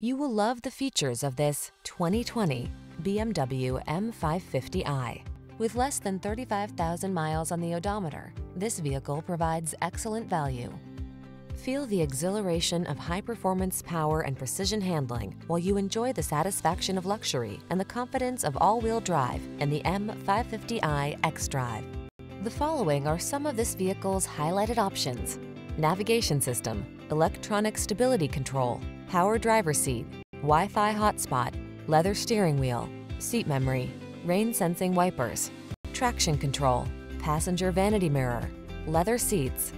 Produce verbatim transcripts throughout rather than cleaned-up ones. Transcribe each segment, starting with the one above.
You will love the features of this twenty twenty B M W M five fifty i. With less than thirty-five thousand miles on the odometer, this vehicle provides excellent value. Feel the exhilaration of high-performance power and precision handling while you enjoy the satisfaction of luxury and the confidence of all-wheel drive in the M five fifty i xDrive. The following are some of this vehicle's highlighted options: navigation system, electronic stability control, power driver seat, Wi-Fi hotspot, leather steering wheel, seat memory, rain sensing wipers, traction control, passenger vanity mirror, leather seats.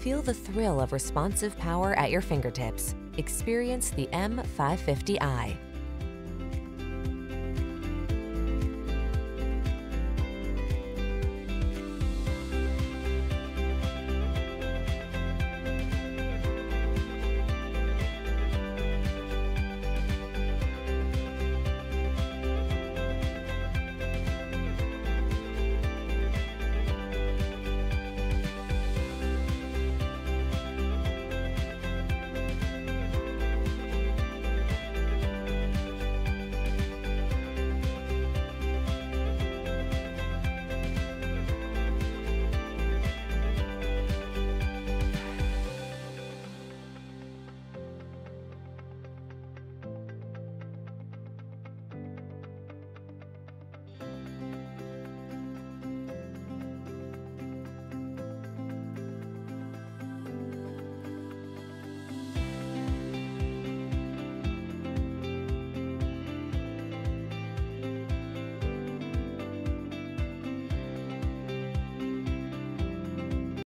Feel the thrill of responsive power at your fingertips. Experience the M five fifty i.